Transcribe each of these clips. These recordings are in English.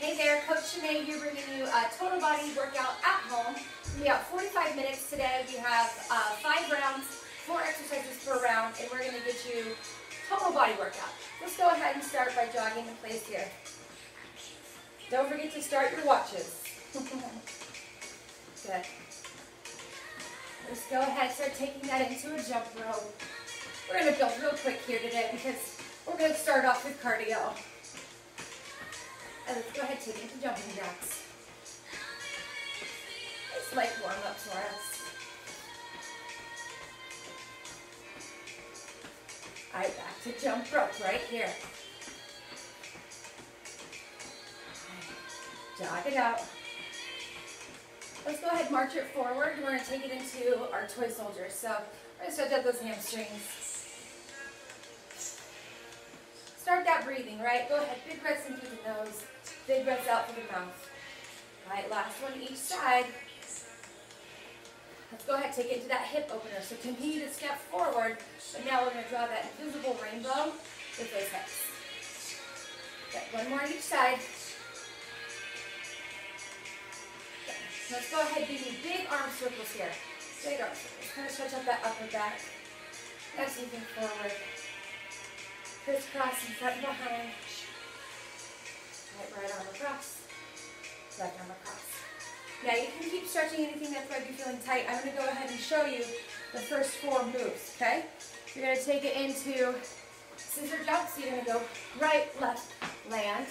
Hey there, Coach Shanae here bringing you a total body workout at home. We got 45 minutes today. We have 5 rounds, 4 exercises per round, and we're going to get you total body workout. Let's go ahead and start by jogging in place here. Don't forget to start your watches. Good. Let's go ahead, start taking that into a jump rope. We're going to build real quick here today because we're going to start off with cardio. And let's go ahead and take it to jumping jacks. Nice light warm up for us. All right, back to jump rope right here. Jog it out. Let's go ahead and march it forward. We're going to take it into our toy soldier. So we're going to stretch out those hamstrings. Start that breathing, right? Go ahead, big breaths in through the nose, big breaths out through the mouth. All right, last one each side. Let's go ahead, take it to that hip opener. So continue to step forward, but now we're going to draw that invisible rainbow with those hips. Okay, one more each side. Let's go ahead, give me big arm circles here. Big arm circles. Kind of stretch up that upper back. Nice moving forward. Crisscross in front and behind. Right arm across. Left arm across. Now you can keep stretching anything that might be feeling tight. I'm going to go ahead and show you the first 4 moves, okay? You're going to take it into scissor jump. So you're going to go right, left, land.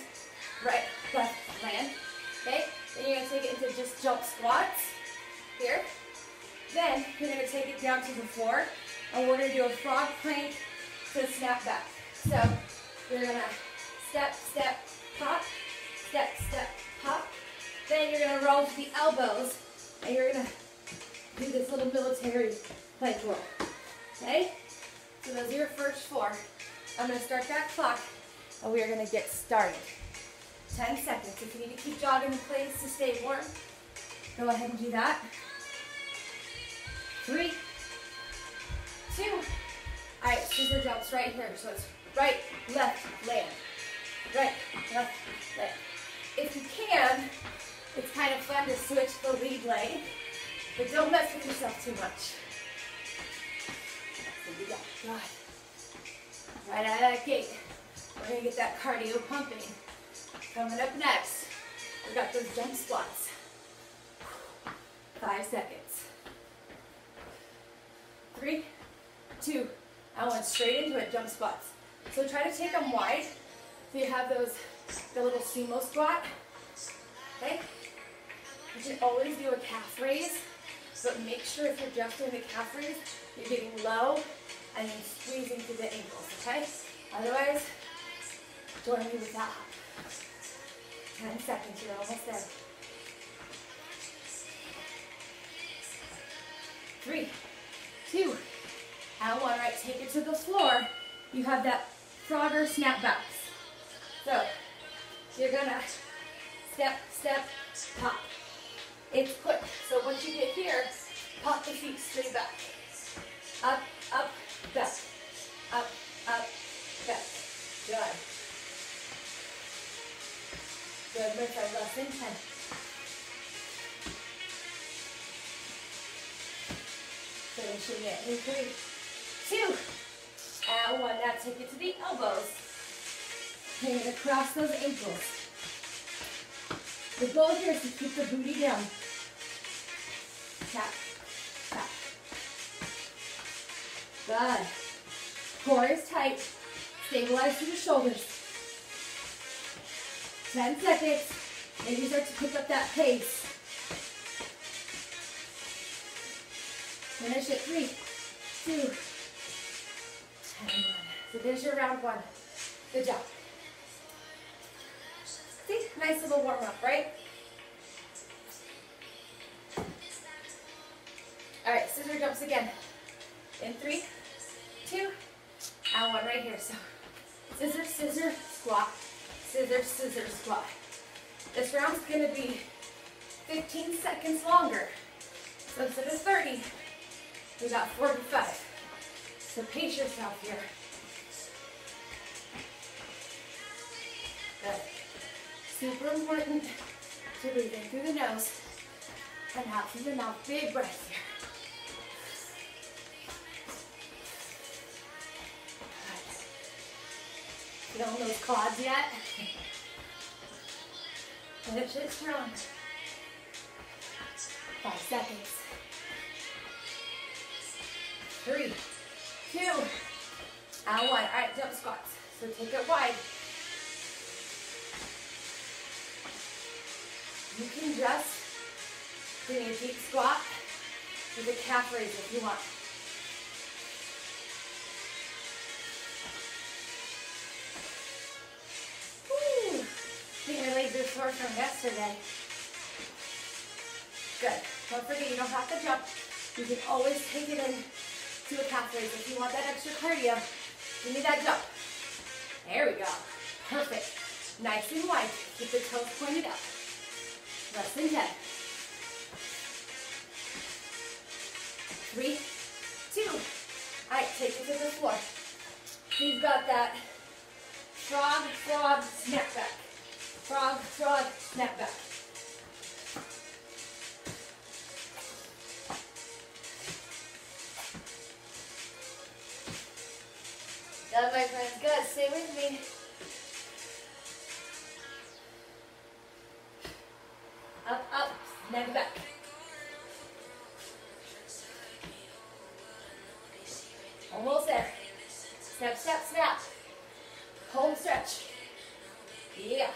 Right, left, land. Okay? Then you're going to take it into just jump squats here. Then you're going to take it down to the floor, and we're going to do a frog plank to snap back. So you're going to step, step, pop, step, step, pop. Then you're going to roll to the elbows, and you're going to do this little military plank roll. Okay? So those are your first 4. I'm going to start that clock, and we are going to get started. 10 seconds. If you need to keep jogging in place to stay warm, go ahead and do that. 3, 2. All right, scissor jumps right here. So it's right, left, land. Right, left, land. If you can, it's kind of fun to switch the lead leg, but don't mess with yourself too much. There we go. God. Right out of that gate, we're going to get that cardio pumping. Coming up next, we got those jump squats. 5 seconds. 3, 2, I went straight into it, jump squats. So try to take them wide. So you have those, the little sumo squat, okay? You should always do a calf raise, but make sure if you're just doing the calf raise, you're getting low and then squeezing through the ankles, okay? Otherwise, join me with that. 10 seconds, you're almost there. 3, 2, and 1, right, take it to the floor. You have that frogger snap backs. So, you're gonna step, step, pop. It's quick, so once you get here, pop the feet straight back. Up, up, back. Up, up, back. Good. Good, lift our left in 10. Finishing it in 3, 2, and 1. Now take it to the elbows. You're going to cross those ankles. The goal here is to keep the booty down. Tap, tap. Good. Core is tight. Stabilize through the shoulders. 10 seconds, and you start to pick up that pace. Finish it, 3, 2, and 1. So there's your round 1. Good job. See, nice little warm up, right? All right, scissor jumps again. In 3, 2, and 1 right here. So scissor, scissor, squat. Scissor, scissor, squat. This round's going to be 15 seconds longer. So instead of 30, we got 45. So pace yourself here. Good. Super important to breathe in through the nose and out through the mouth. Big breath here. Feeling those quads yet? Finish it strong. 5 seconds. 3, 2, and 1. All right, jump squats. So take it wide. You can just do a deep squat with a calf raise if you want. Sore from yesterday. Good. Don't forget, you don't have to jump. You can always take it in to a calf raise if you want that extra cardio. You need that jump. There we go. Perfect. Nice and wide. Keep the toes pointed up. Less than 10. 3, 2. All right, take it to the floor. You've got that frog, snap back. Frog, snap back. Good, my friends, good. Stay with me. Up, snap back. Almost there. Snap. Home stretch. Yeah.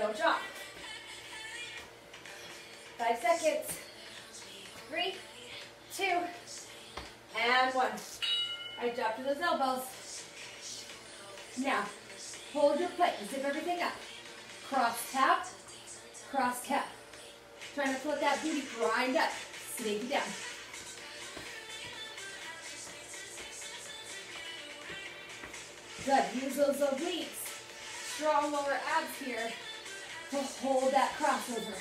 Don't drop. 5 seconds. 3, 2, and 1. I drop to those elbows. Now, hold your plate and zip everything up. Cross tap. Trying to float that booty, grind up. Sneak down. Good, use those obliques. Strong lower abs here. To hold that crossover.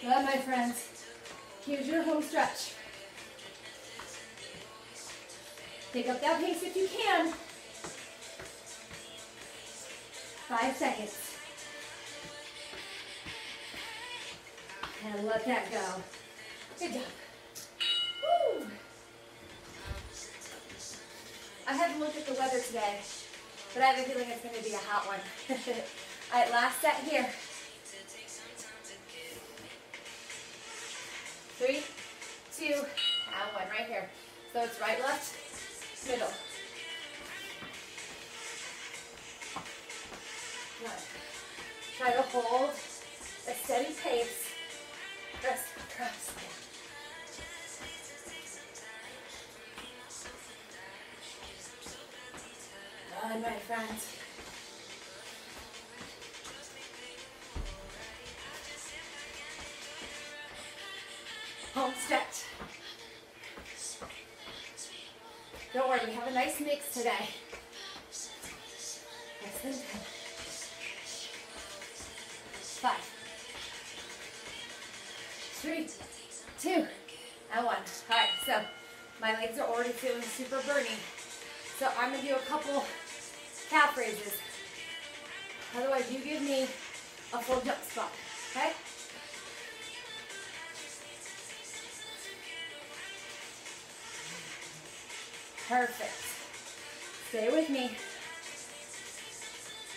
Good, my friends. Here's your home stretch. Pick up that pace if you can. 5 seconds. And let that go. Good job. Woo! I had to look at the weather today. But I have a feeling it's going to be a hot one. All right, last set here. 3, 2, and 1 right here. So it's right, left, middle. Good. Try to hold a steady pace. Press. Good, my friends. Home stretch. Don't worry, we have a nice mix today. Nice. 5, 3, 2, and 1. All right, so my legs are already feeling super burning. So I'm going to do a couple calf raises. Otherwise, you give me a full jump spot, okay? Perfect. Stay with me.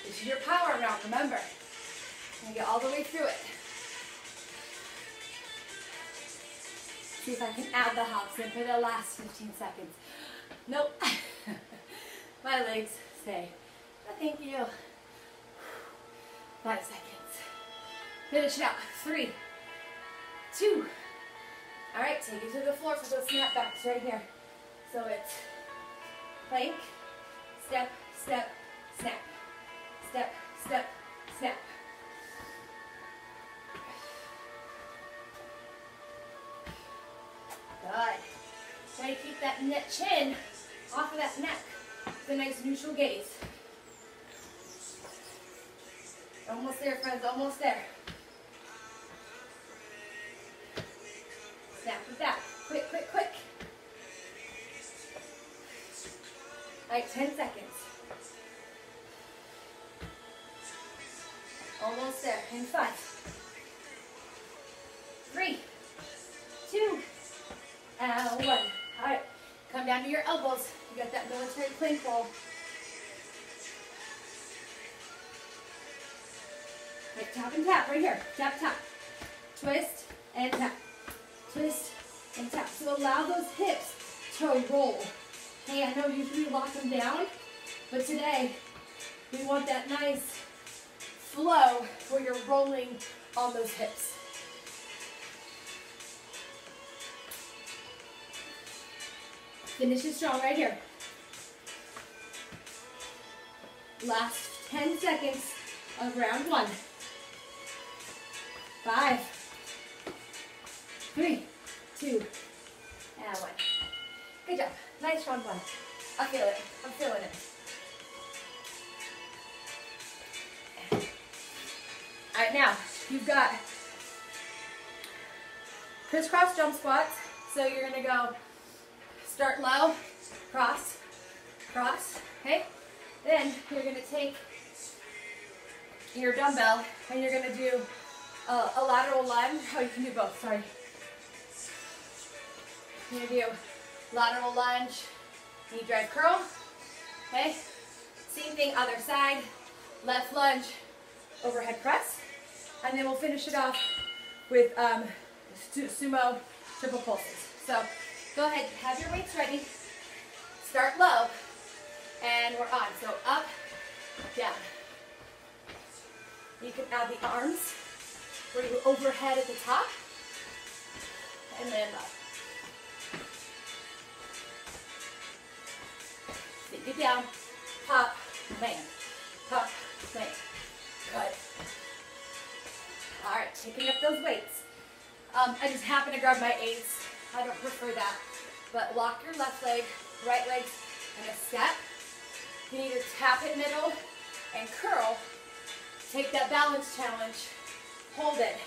This is your power round, remember. And get all the way through it. See if I can add the hops in for the last 15 seconds. Nope. My legs stay. Thank you. 5 seconds. Finish it out. 3, 2. All right, take it to the floor for those snapbacks right here. So it's plank, step, step, snap. Step, step, snap. Good. Try to keep that chin off of that neck. It's a nice neutral gaze. Almost there, friends, almost there. Snap with that. Quick. Like 10 seconds. Almost there. In 5, 3, 2, and 1. All right. Come down to your elbows. You got that military plank roll. Like tap and tap right here. Tap, tap. Twist and tap. Twist and tap. So allow those hips to roll. Hey, I know usually we lock them down, but today we want that nice flow where you're rolling on those hips. Finish it strong right here. Last 10 seconds of round one. 5, 3, 2, and 1. Good job. Nice round one. I feel it. I'm feeling it. All right, now you've got crisscross jump squats. So you're going to go start low, cross, cross, okay? Then you're going to take your dumbbell and you're going to do a lateral lunge. Oh, you can do both, sorry. You're going to do lateral lunge, knee drive curl, okay? Same thing, other side, left lunge, overhead press, and then we'll finish it off with sumo triple pulses. So go ahead, have your weights ready, start low, and we're on. So up, down. You can add the arms, we're going to go overhead at the top, and then up. Get down, pop, land, pop, land. Good. All right, picking up those weights. I just happen to grab my eights. I don't prefer that. But lock your left leg, right leg, and a step. You can either tap it middle and curl. Take that balance challenge, hold it,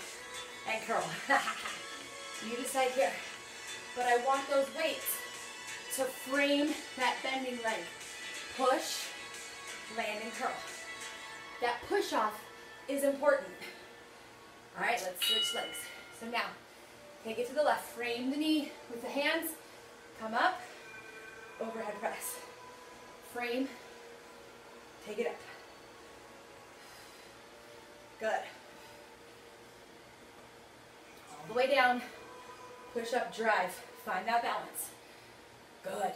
and curl. You decide here. But I want those weights to frame that bending leg. Push, land, and curl. That push off is important. All right, let's switch legs. So now, take it to the left. Frame the knee with the hands. Come up, overhead press. Frame, take it up. Good. All the way down. Push up, drive. Find that balance. Good.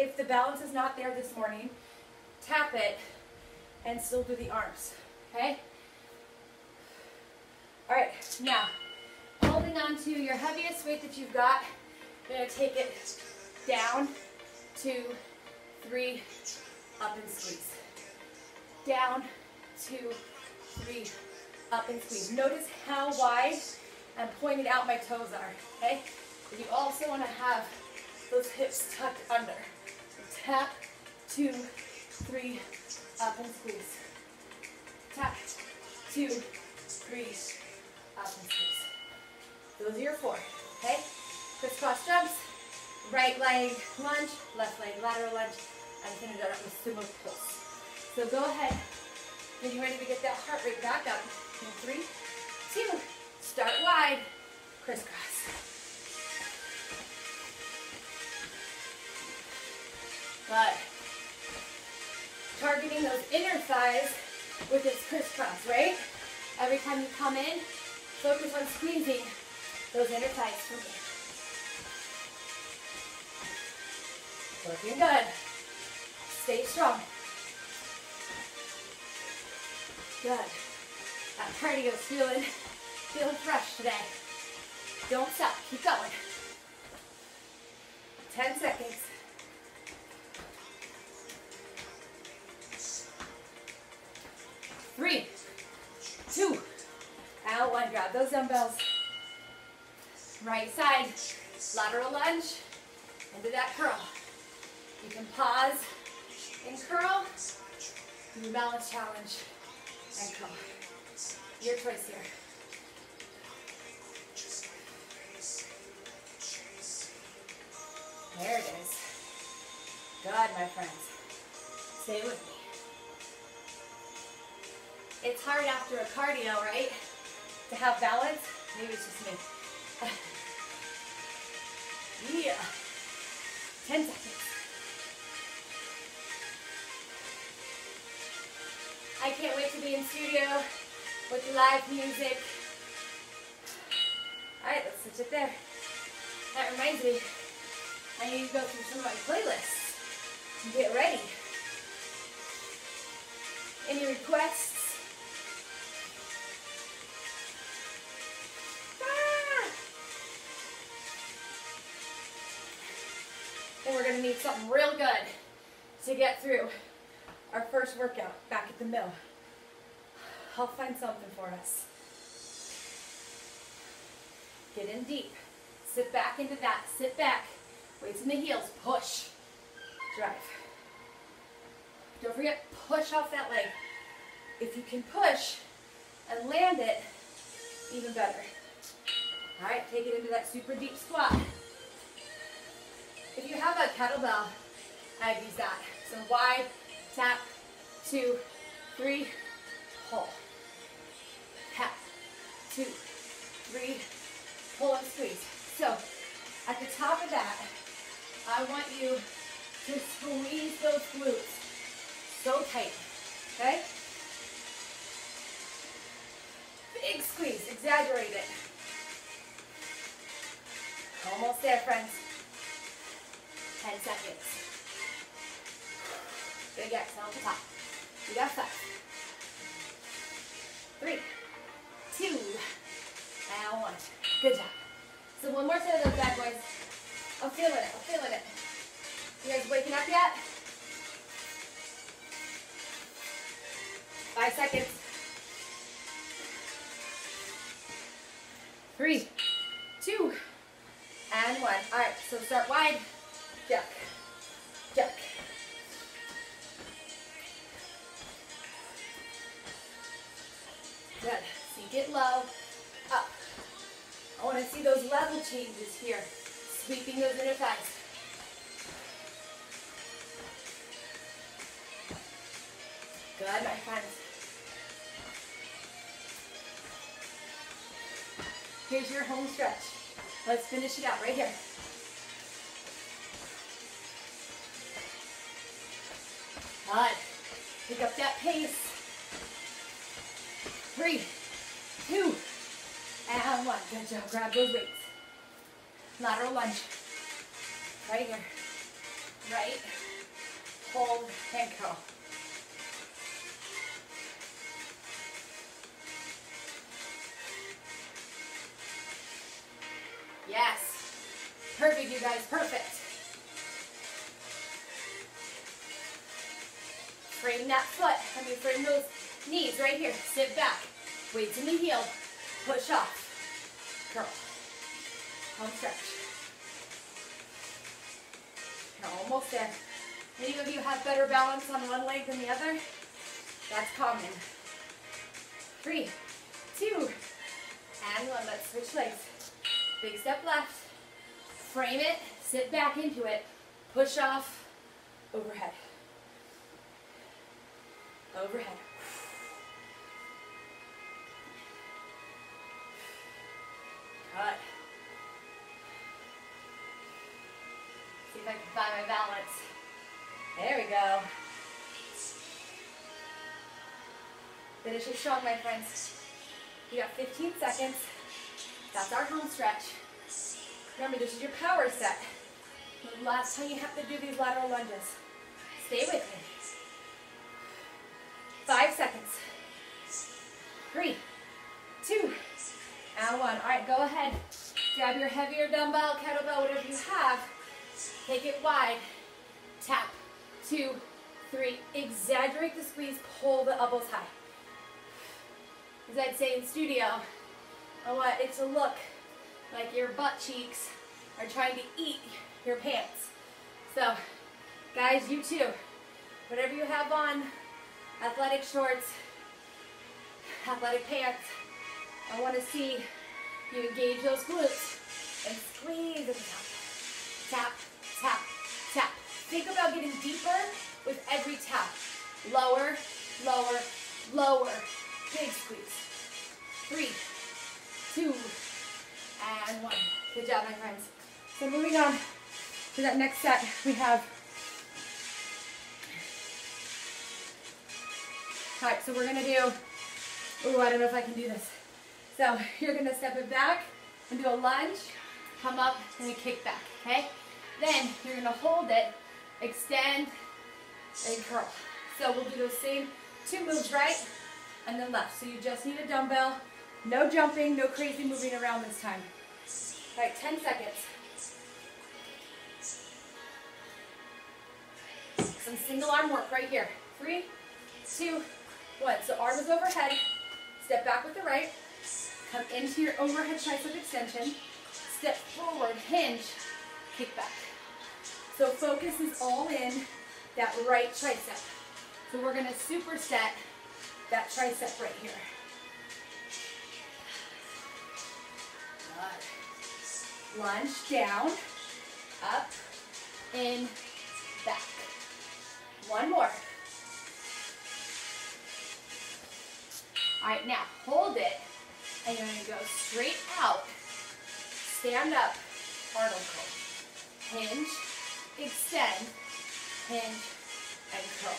If the balance is not there this morning, tap it and still do the arms, okay? All right, now, holding on to your heaviest weight that you've got, you're going to take it down, 2, 3, up and squeeze. Down, 2, 3, up and squeeze. Notice how wide I'm pointing out my toes are, okay? But you also want to have those hips tucked under. Tap, 2, 3, up and squeeze. Tap, 2, 3, up and squeeze. Those are your 4, okay? Crisscross jumps, right leg lunge, left leg lateral lunge, and finish it up with sumo pulse. So go ahead, when you're ready to get that heart rate back up, in 3, 2, start wide, crisscross. But targeting those inner thighs with this crisscross, right? Every time you come in, focus on squeezing those inner thighs from in. Working good. Stay strong. Good. That cardio's feeling fresh today. Don't stop. Keep going. 10 seconds. Grab those dumbbells. Right side, lateral lunge, into that curl. You can pause and curl, do your balance challenge, and curl. Your choice here. There it is. Good, my friends. stay with me. It's hard after a cardio, right? To have balance. Maybe it's just me. Yeah. 10 seconds. I can't wait to be in studio with live music. Alright, let's switch it there. That reminds me, I need to go through some of my playlists and get ready. Any requests? Ah! And we're going to need something real good to get through our first workout back at the mill. I'll find something for us. Get in deep. Sit back into that. Sit back. Weights in the heels. Push. Drive. Don't forget, push off that leg. If you can push and land it, even better. All right, take it into that super deep squat. If you have a kettlebell, I've used that. So wide, tap, 2, 3, pull. Tap, 2, 3, pull and squeeze. So at the top of that, I want you to squeeze those glutes so tight, okay? Big squeeze, exaggerate it. Almost there, friends. 10 seconds. Big exhale at the top. You got 5, 3, 2, and 1. Good job. So one more set of those bad boys. I'm feeling it. I'm feeling it. You guys waking up yet? 5 seconds. 3, 2, and 1. All right. So start wide. Duck. Duck. Good. So you get low, up. I want to see those level changes here. Sweeping those inner thighs. Good, my friends. Here's your home stretch. Let's finish it out right here. Good. Pick up that pace. 3, 2, and 1. Good job. Grab those weights. Lateral lunge. Right here. Right. Hold and curl. Yes. Perfect, you guys. Perfect. Frame that foot. I mean, frame those knees right here. Sit back. Weights in the heel, push off, curl, home stretch. You're almost there. Any of you have better balance on one leg than the other? That's common. 3, 2, and 1. Let's switch legs. Big step left, frame it, sit back into it, push off, overhead. Overhead. Good. See if I can find my balance. There we go. Finish it strong, my friends. You got 15 seconds. That's our home stretch. Remember, this is your power set. The last time you have to do these lateral lunges. Stay with me. 5 seconds. 3, 2, and 1. All right, go ahead. Grab your heavier dumbbell, kettlebell, whatever you have. Take it wide. Tap. 2, 3. Exaggerate the squeeze. Pull the elbows high. As I'd say in studio, I want it to look like your butt cheeks are trying to eat your pants. So, guys, you too. Whatever you have on, athletic shorts, athletic pants, I want to see you engage those glutes and squeeze at the top. Tap, tap, tap. Think about getting deeper with every tap. Lower, lower, lower. Big squeeze. 3, 2, and 1. Good job, my friends. So moving on to that next set, we have. All right, so we're gonna do. Ooh, I don't know if I can do this. So you're gonna step it back and do a lunge, come up, and we kick back. Okay. Then you're gonna hold it, extend, and curl. So we'll do those same 2 moves, right and then left. So you just need a dumbbell. No jumping, no crazy moving around this time. All right, 10 seconds. Some single arm work right here. 3, 2, 1. So arm is overhead. Step back with the right. Come into your overhead tricep extension. Step forward, hinge, kick back. So focus is all in that right tricep. So we're gonna superset that tricep right here. Lunge down, up, in, back. One more. All right, now hold it, and you're going to go straight out. Stand up, Arnold curl. Hinge, extend, hinge, and curl.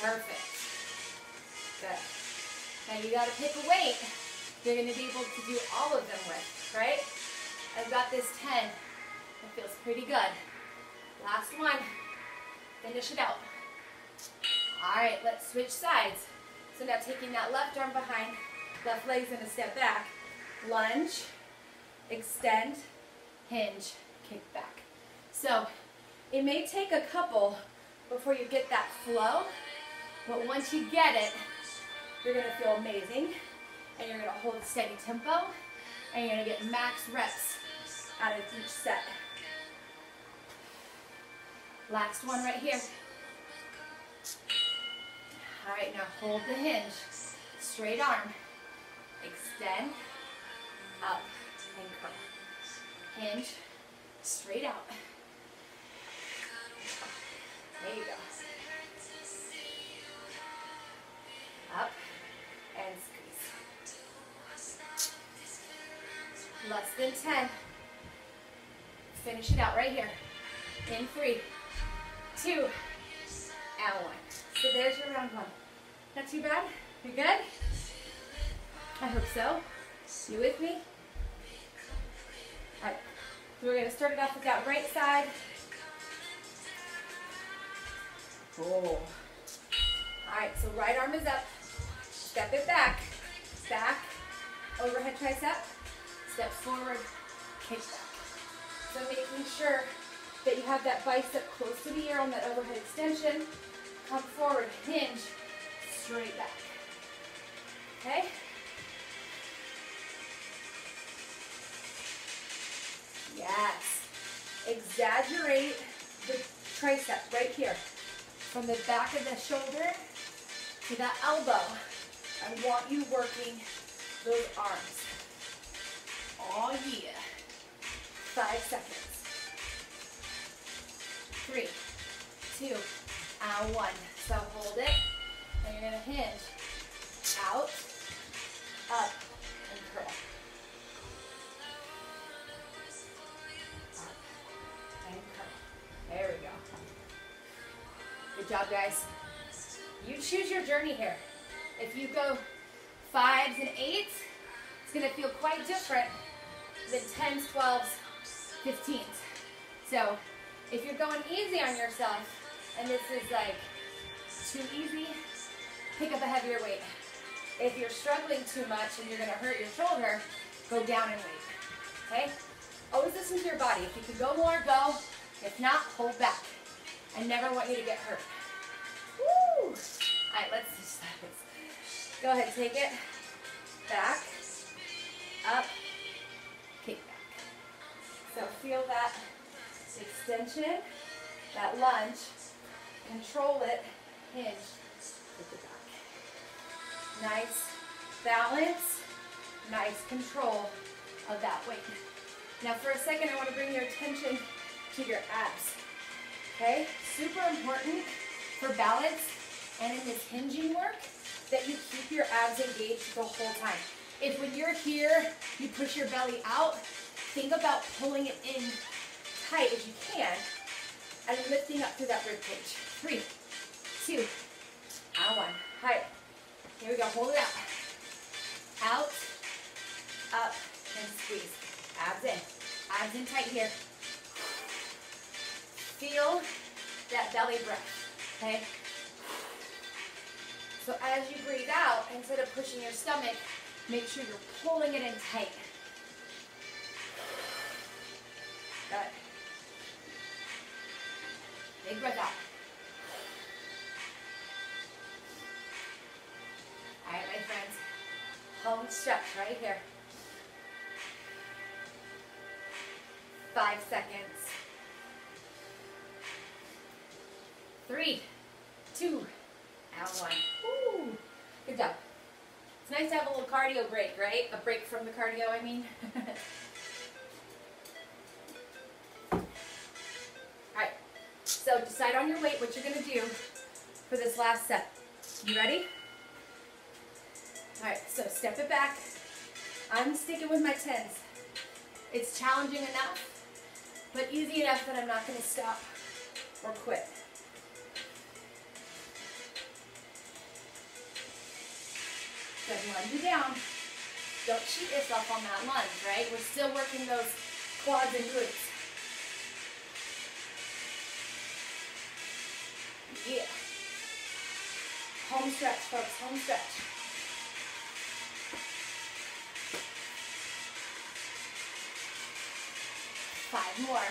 Perfect. Good. Now you gotta pick a weight you're gonna be able to do all of them with, right? I've got this 10. It feels pretty good. Last one. Finish it out. Alright, let's switch sides. So now taking that left arm behind, left leg's gonna step back. Lunge, extend, hinge, kick back. So it may take a couple before you get that flow, but once you get it, you're going to feel amazing, and you're going to hold a steady tempo, and you're going to get max reps out of each set. Last one right here. All right, now hold the hinge. Straight arm. Extend, up, and curl. Hinge, straight out. There you go. Up. And squeeze. Less than 10. Finish it out right here. In 3, 2, and 1. So there's your round 1. Not too bad? You good? I hope so. You with me? Alright. So we're going to start it off with that right side. Oh. Alright, so right arm is up. Step it back, back, overhead tricep, step forward, kick back. So making sure that you have that bicep close to the ear on that overhead extension, come forward, hinge, straight back, okay? Yes, exaggerate the tricep right here, from the back of the shoulder to the elbow. I want you working those arms. Oh yeah. 5 seconds. 3, 2, and 1. So hold it, and you're gonna hinge. Out, up, and curl. Up, and curl. There we go. Good job, guys. You choose your journey here. If you go 5s and 8s, it's going to feel quite different than 10s, 12s, 15s. So if you're going easy on yourself, and this is like too easy, pick up a heavier weight. If you're struggling too much and you're going to hurt your shoulder, go down in weight. Okay? Always listen to your body. If you can go more, go. If not, hold back. I never want you to get hurt. Woo! All right, let's do this. Go ahead and take it, back, up, kick back. So feel that extension, that lunge, control it, hinge, kick it back. Nice balance, nice control of that weight. Now for a second, I want to bring your attention to your abs. okay? Super important for balance and in this hinging work that you keep your abs engaged the whole time. If when you're here, you push your belly out, think about pulling it in tight if you can and lifting up through that rib cage. 3, 2, and 1. All right, here we go, hold it out. Out, up, and squeeze. Abs in tight here. Feel that belly breath, okay? So as you breathe out, instead of pushing your stomach, make sure you're pulling it in tight. Got it. Big breath out. All right, my friends. Home stretch right here. 5 seconds. 3, 2, and 1. Woo. Good job. It's nice to have a little cardio break, right? A break from the cardio, I mean. Alright, so decide on your weight what you're going to do for this last set. You ready? Alright, so step it back. I'm sticking with my 10s. It's challenging enough, but easy enough that I'm not going to stop or quit. Good, lunge you down. Don't cheat yourself on that lunge, right? We're still working those quads and glutes. Yeah. Home stretch, folks, home stretch. Five more.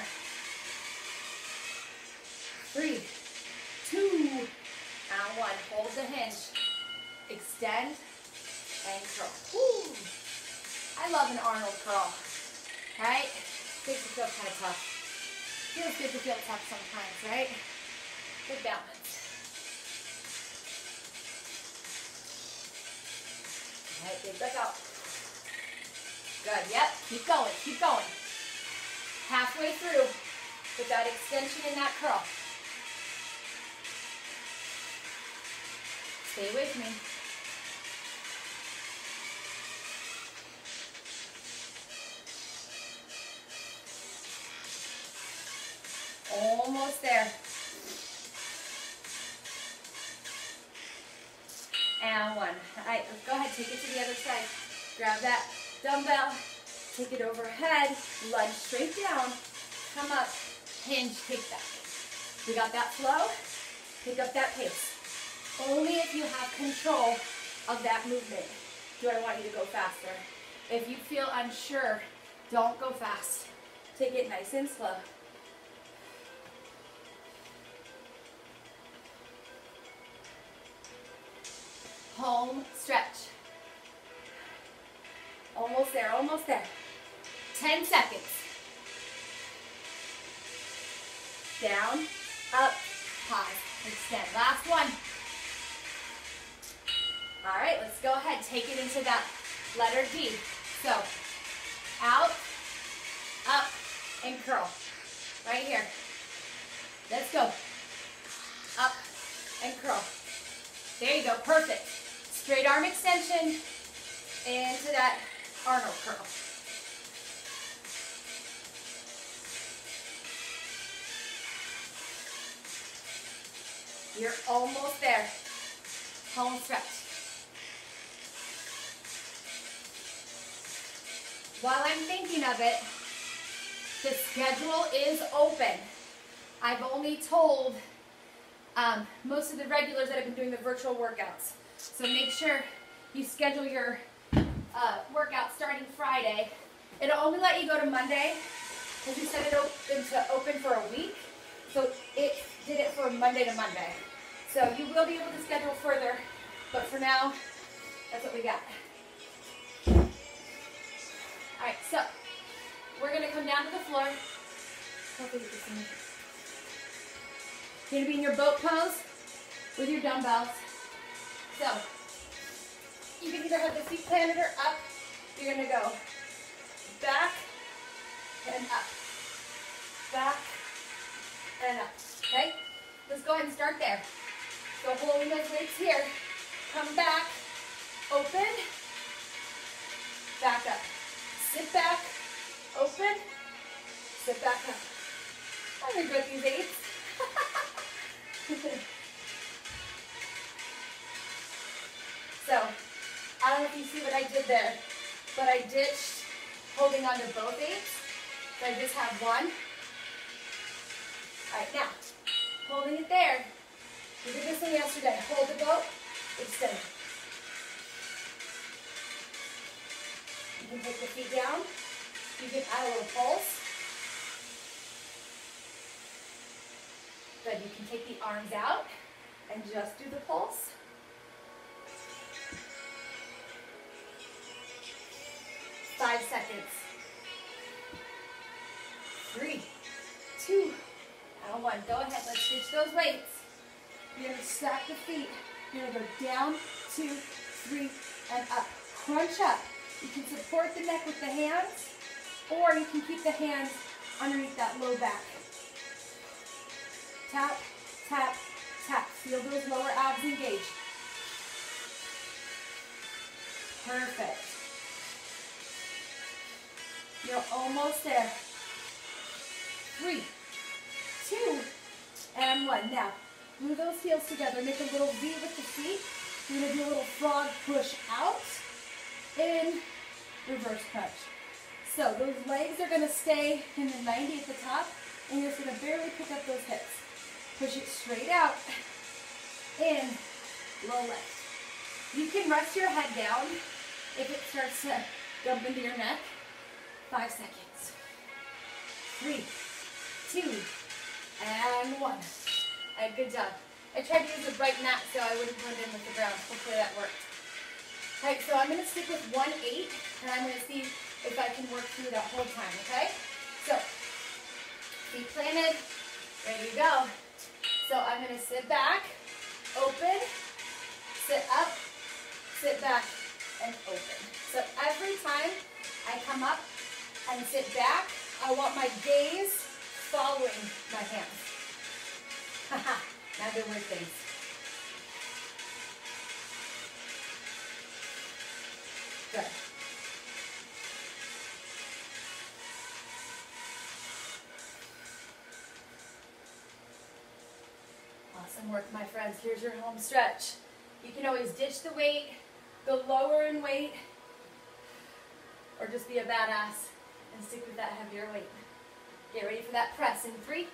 3, 2, and 1. Hold the hinge. Extend. And curl. Woo. I love an Arnold curl. Right? Makes you feel kind of tough. Feels good to feel tough sometimes, right? Good balance. Alright, big breath out. Good. Yep. Keep going. Keep going. Halfway through with that extension and that curl. Stay with me. Almost there. And 1. All right, let's go ahead, take it to the other side. Grab that dumbbell, take it overhead, lunge straight down, come up, hinge, take that. We got that flow, pick up that pace. Only if you have control of that movement do I want you to go faster. If you feel unsure, don't go fast. Take it nice and slow. Home stretch. Almost there, almost there. 10 seconds. Down, up, high, extend. Last one. All right, let's go ahead. Take it into that letter D. So, out, up, and curl. Right here. Let's go. Up and curl. There you go, perfect. Straight arm extension into that Arnold curl. You're almost there. Home stretch. While I'm thinking of it, the schedule is open. I've only told most of the regulars that have been doing the virtual workouts. So make sure you schedule your workout starting Friday. It'll only let you go to Monday because we set it open for a week. So it did it from Monday to Monday. So you will be able to schedule further, but for now, that's what we got. All right, so we're gonna come down to the floor. Hopefully you can see me. You're gonna be in your boat pose with your dumbbells. So you can either have the feet planted or up. You're gonna go back and up. Back and up. Okay? Let's go ahead and start there. So holding those weights here. Come back. Open. Back up. Sit back. Open. Sit back up. I regret these eights. So, I don't know if you see what I did there, but I ditched holding on to both eights. So I just have one. All right, now, holding it there. We did this one yesterday. Hold the boat, extend. You can take the feet down. You can add a little pulse. Good, you can take the arms out and just do the pulse. Five seconds. 3, 2, and 1. Go ahead, let's switch those weights. You're going to stack the feet. You're going to go down, 2, 3, and up. Crunch up. You can support the neck with the hands, or you can keep the hands underneath that low back. Tap, tap, tap. Feel those lower abs engage. Perfect. You're almost there. 3, 2, and 1. Now, move those heels together. Make a little V with the feet. You're going to do a little frog push out, in, reverse crunch. So those legs are going to stay in the 90 at the top, and you're just going to barely pick up those hips. Push it straight out, in, low left. You can rest your head down if it starts to dump into your neck. 5 seconds. 3, 2, and 1. All right, good job. I tried to use a bright mat so I wouldn't blend in with the ground. Hopefully that worked. All right, so I'm going to stick with 1 8, and I'm going to see if I can work through that whole time, okay? So, feet planted. Ready to go. So I'm going to sit back, open, sit up, sit back, and open. So every time I come up and sit back, I want my gaze following my hands. Haha, now do weird things. Good. Awesome work, my friends. Here's your home stretch. You can always ditch the weight, go lower in weight, or just be a badass and stick with that heavier weight. Get ready for that press in 3,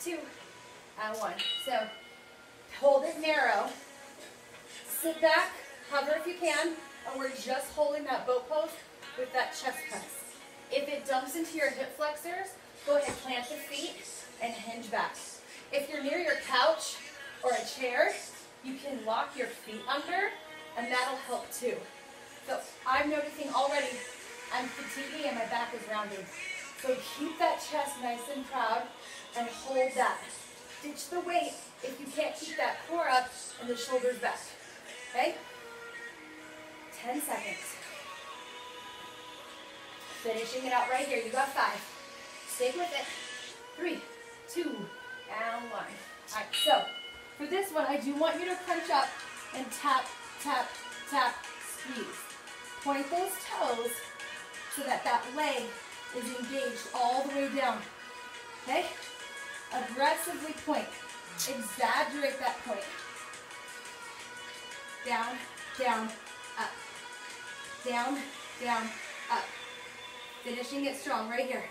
2, and 1. So hold it narrow. Sit back, hover if you can, and we're just holding that boat pose with that chest press. If it dumps into your hip flexors, go ahead and plant the feet and hinge back. If you're near your couch or a chair, you can lock your feet under, and that'll help too. So I'm noticing already I'm fatiguing and my back is rounding. So keep that chest nice and proud and hold that. Ditch the weight if you can't keep that core up and the shoulders back. Okay? 10 seconds. Finishing it out right here. You got 5. Stick with it. 3, 2, and 1. All right, so for this one, I do want you to crunch up and tap, tap, tap, squeeze. Point those toes so that that leg is engaged all the way down, okay? Aggressively point. Exaggerate that point. Down, down, up. Down, down, up. Finishing it strong right here.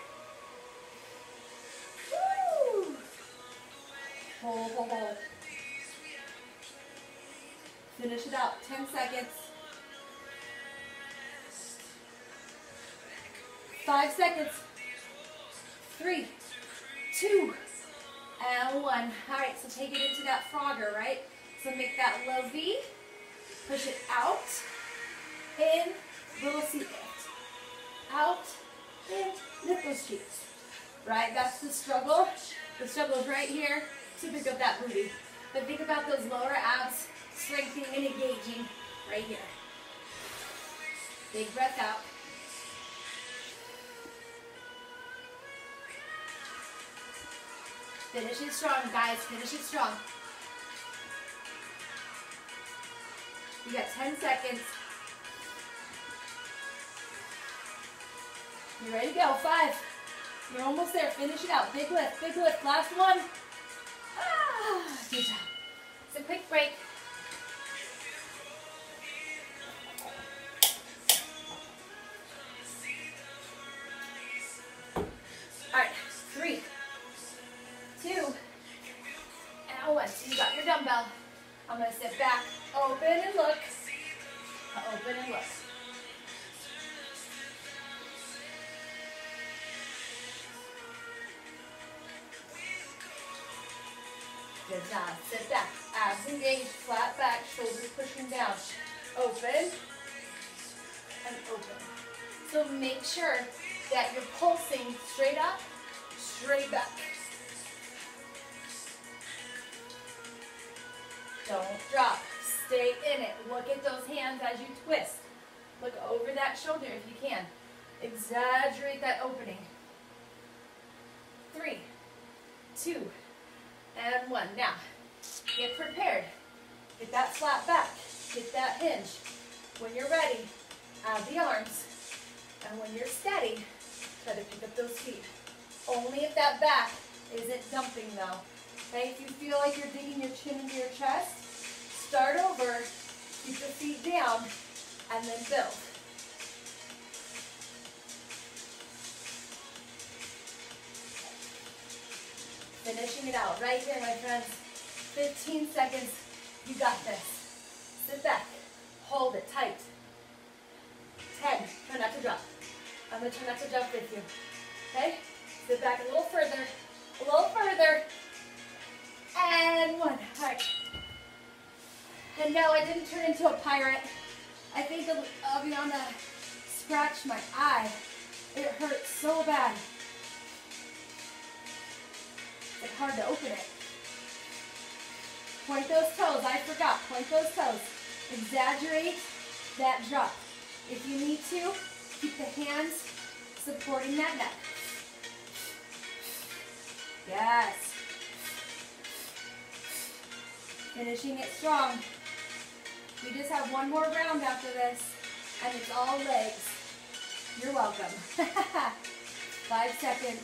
Woo! Hold, hold, hold. Finish it out. 10 seconds. 5 seconds. 3, 2, and 1. All right, so take it into that frogger, right? So make that low V. Push it out, in, little C. Out, in, lift those cheeks. Right, that's the struggle. The struggle is right here to pick up that booty. But think about those lower abs strengthening and engaging right here. Big breath out. Finish it strong, guys. Finish it strong. You got 10 seconds. You ready to go? 5. You're almost there. Finish it out. Big lift. Big lift. Last one. Ah, good job. It's a quick break. All right. 3, 2, and 1. So you got your dumbbell. I'm going to sit back. Open and look. Open and look. Good job. Sit back. Abs engaged. Flat back. Shoulders pushing down. Open and open. So make sure that you're pulsing straight up, straight back. Don't drop. Stay in it. Look at those hands as you twist. Look over that shoulder if you can. Exaggerate that opening. 3, 2, and 1. Now, get prepared. Get that flat back. Get that hinge. When you're ready, add the arms. And when you're steady, try to pick up those feet. Only if that back isn't dumping though. Okay, if you feel like you're digging your chin into your chest, start over, keep your feet down, and then build. Finishing it out right here, my friends. 15 seconds. You got this. Sit back. Hold it tight. 10. Try not to drop. I'm going to try not to jump with you. Okay? Sit back a little further. A little further. And 1. All right. And no, I didn't turn into a pirate. I think I'll be on the scratch my eye. It hurts so bad. It's hard to open it. Point those toes. I forgot. Point those toes. Exaggerate that drop. If you need to, keep the hands supporting that neck. Yes. Finishing it strong. We just have one more round after this, and it's all legs. You're welcome. 5 seconds.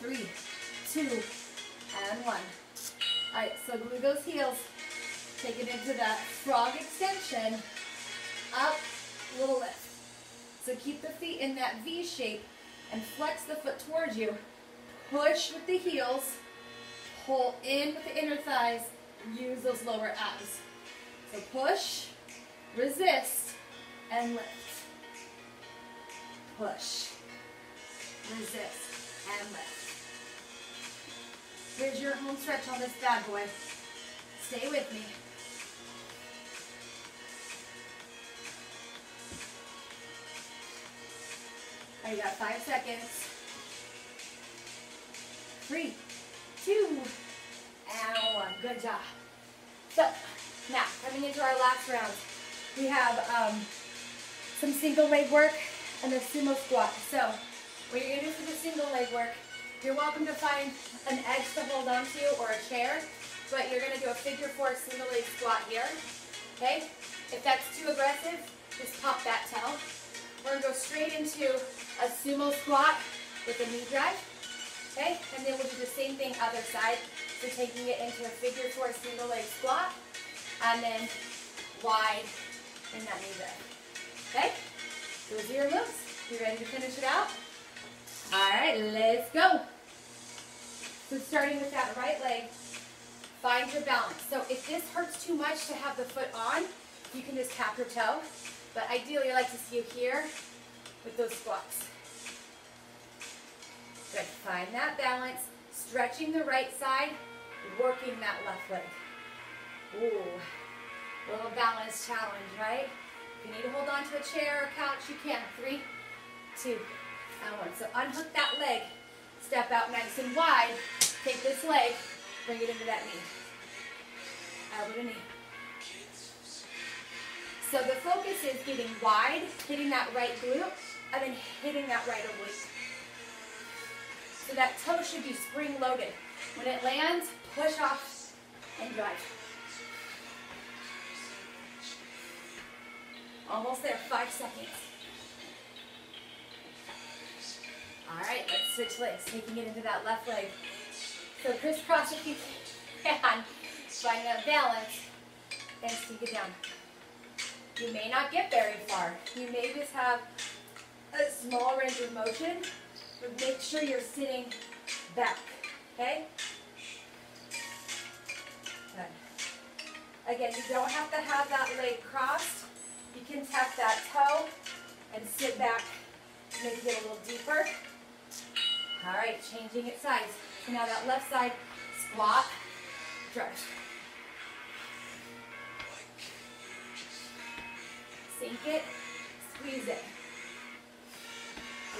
3, 2, and 1. All right, so glue those heels. Take it into that frog extension. Up, little lift. So keep the feet in that V shape and flex the foot towards you. Push with the heels. Pull in with the inner thighs. Use those lower abs. So push, resist, and lift. Push, resist, and lift. Here's your home stretch on this bad boy. Stay with me. All right, you got 5 seconds. 3, 2, and 1. Good job. So, now, coming into our last round, we have some single leg work and a sumo squat. So, what you're going to do for the single leg work, you're welcome to find an edge to hold onto or a chair, but you're going to do a figure 4 single leg squat here. Okay? If that's too aggressive, just pop that towel. We're going to go straight into a sumo squat with a knee drive. Okay, and then we'll do the same thing other side. So taking it into a figure 4 single leg squat, and then wide in that knee lift. Okay, those are your moves. You ready to finish it out? All right, let's go. So starting with that right leg, find your balance. So if this hurts too much to have the foot on, you can just tap your toe. But ideally, I like to see you here with those squats. Good. Find that balance, stretching the right side, working that left leg. Ooh, little balance challenge, right? If you need to hold on to a chair or couch, you can. 3, 2, and 1. So unhook that leg, step out nice and wide, take this leg, bring it into that knee. Elbow to knee. So the focus is getting wide, hitting that right glute, and then hitting that right oblique. So that toe should be spring loaded. When it lands, push off and drive. Almost there, 5 seconds. All right, let's switch legs, taking it into that left leg. So crisscross if you can, finding that balance, and sneak it down. You may not get very far. You may just have a small range of motion, but make sure you're sitting back, okay? Good. Again, you don't have to have that leg crossed. You can tap that toe and sit back, maybe get a little deeper. All right, changing its size. So now that left side, squat, drive. Sink it, squeeze it.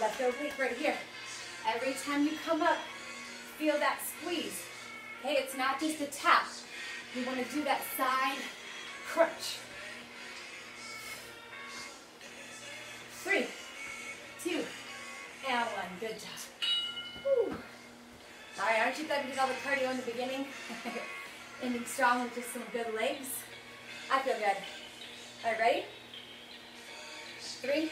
Left oblique right here. Every time you come up, feel that squeeze. Okay, it's not just a tap. You want to do that side crunch. 3, 2, and 1. Good job. Woo. All right, aren't you glad we did all the cardio in the beginning? Ending strong with just some good legs. I feel good. All right, ready? 3,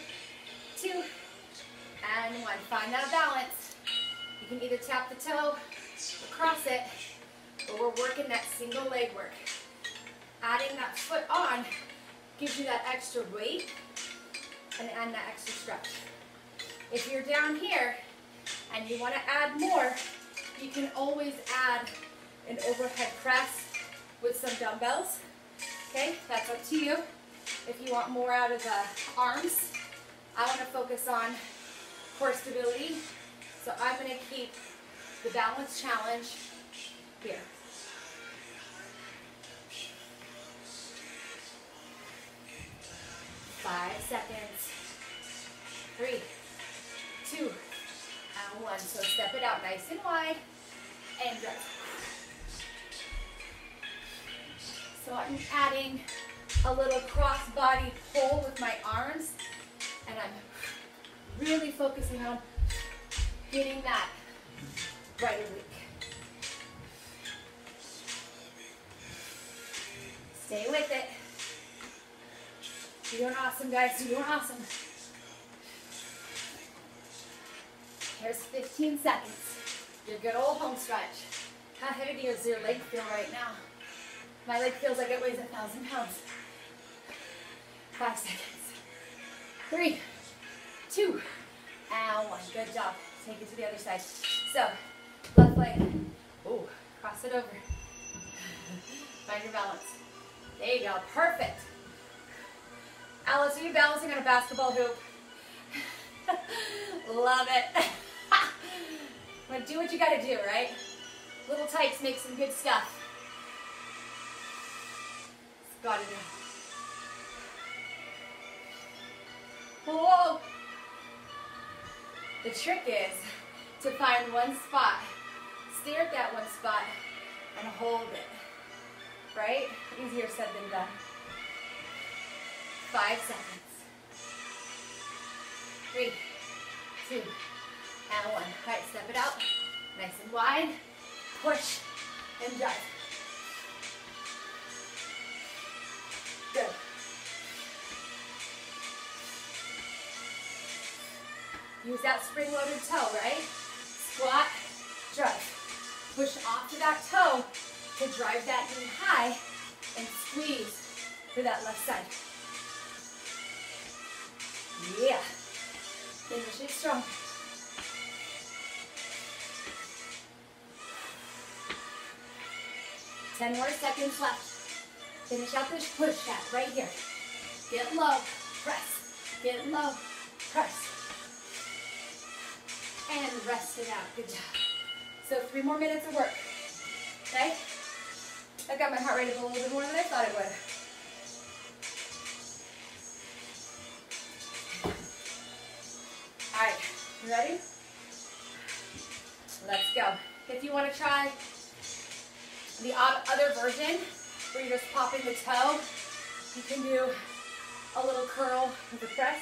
2, and 1. Find that balance. You can either tap the toe, cross it, but we're working that single leg work. Adding that foot on gives you that extra weight and that extra stretch. If you're down here and you want to add more, you can always add an overhead press with some dumbbells. Okay, that's up to you. If you want more out of the arms, I want to focus on core stability. So I'm going to keep the balance challenge here. Seconds, 3, 2, and 1. So step it out nice and wide and drive. So I'm adding a little cross-body pull with my arms, and I'm really focusing on getting that right oblique. Stay with it. You're doing awesome, guys. You're doing awesome. Here's 15 seconds. Your good old home stretch. How heavy does your leg feel right now? My leg feels like it weighs 1,000 pounds. 5 seconds. 3, 2, and 1. Good job. Take it to the other side. So, left leg. Ooh, cross it over. Find your balance. There you go. Perfect. Alice, are you balancing on a basketball hoop? Love it. But do what you gotta do, right? Little tights make some good stuff. Gotta do. Whoa! The trick is to find one spot, stare at that one spot, and hold it. Right? Easier said than done. 5 seconds. 3, 2, and 1. All right, step it out. Nice and wide. Push and drive. Good. Use that spring-loaded toe, right? Squat, drive. Push off to that toe to drive that knee high and squeeze to that left side. Yeah. Finish it strong. Ten more seconds left. Finish out this push tap right here. Get low, press. Get low, press. And rest it out. Good job. So 3 more minutes of work. Okay? I got my heart rate up a little bit more than I thought it would. Alright, you ready? Let's go. If you want to try the other version, where you're just popping the toe, you can do a little curl with a press.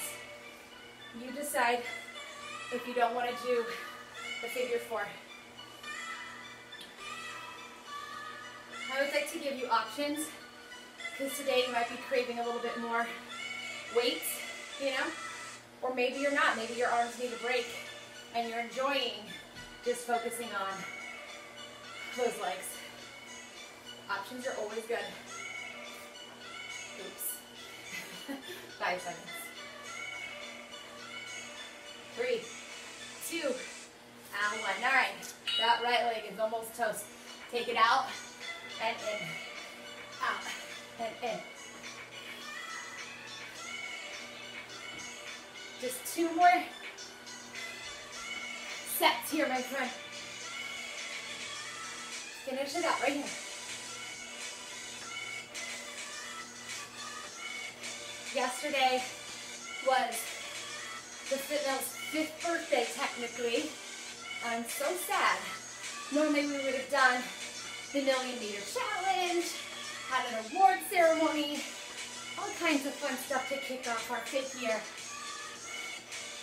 You decide if you don't want to do the figure 4. I always like to give you options, because today you might be craving a little bit more weight, you know, or maybe you're not. Maybe your arms need a break and you're enjoying just focusing on those legs. Options are always good. Oops. 5 seconds. 3, 2, and 1. All right, that right leg is almost toast. Take it out and in, out and in. Just 2 more sets here, my friend. Finish it up right here. Yesterday was the Fit Mill's 5th birthday, technically. I'm so sad. Normally we would have done the million-meter challenge, had an award ceremony, all kinds of fun stuff to kick off our 5th year.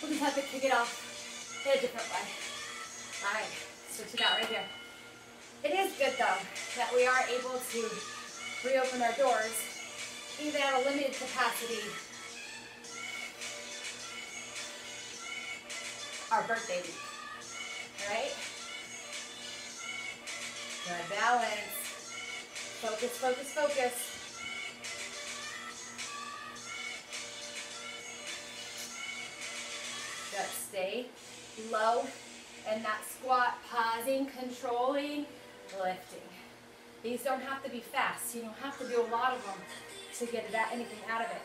We'll just have to kick it off in a different way. All right, switch it out right here. It is good, though, that we are able to reopen our doors, even at a limited capacity. Our birthday week, right? Good balance. Focus, focus, focus. Good, stay low in that squat, pausing, controlling, lifting. These don't have to be fast. You don't have to do a lot of them to get anything out of it.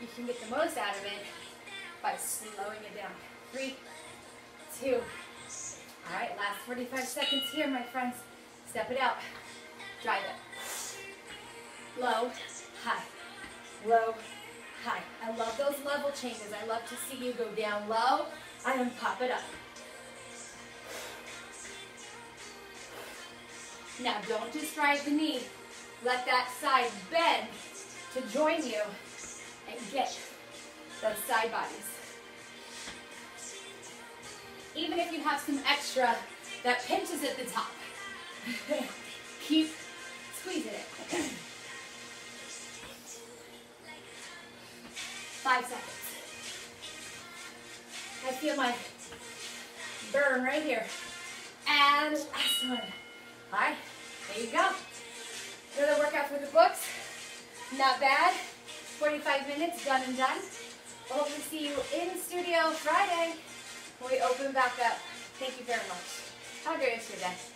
You can get the most out of it by slowing it down. 3, 2. All right, last 45 seconds here, my friends. Step it out. Drive it. Low, high. Low, high. I love those level changes. I love to see you go down low and pop it up. Now, don't just drive the knee. Let that side bend to join you and get those side bodies. Even if you have some extra that pinches at the top, keep squeezing it. 5 seconds. I feel my burn right here. And last one. All right, there you go. Another workout for the books. Not bad. 45 minutes, done and done. We'll hopefully see you in the studio Friday. We open back up. Thank you very much. Have a great rest of your day.